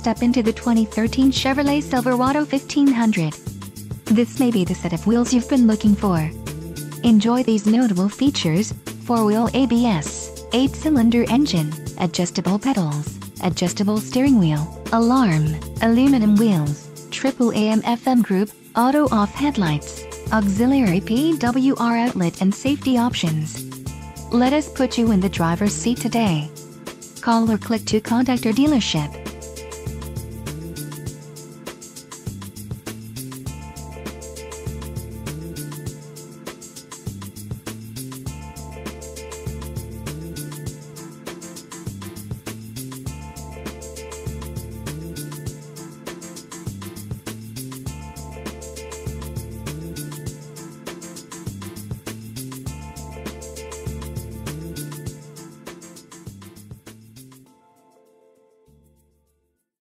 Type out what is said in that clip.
step into the 2013 Chevrolet Silverado 1500. This may be the set of wheels you've been looking for. Enjoy these notable features: 4-wheel ABS, 8-cylinder engine, adjustable pedals, adjustable steering wheel, alarm, aluminum wheels, triple AM/FM group, auto-off headlights, auxiliary PWR outlet and safety options. Let us put you in the driver's seat today. Call or click to contact our dealership.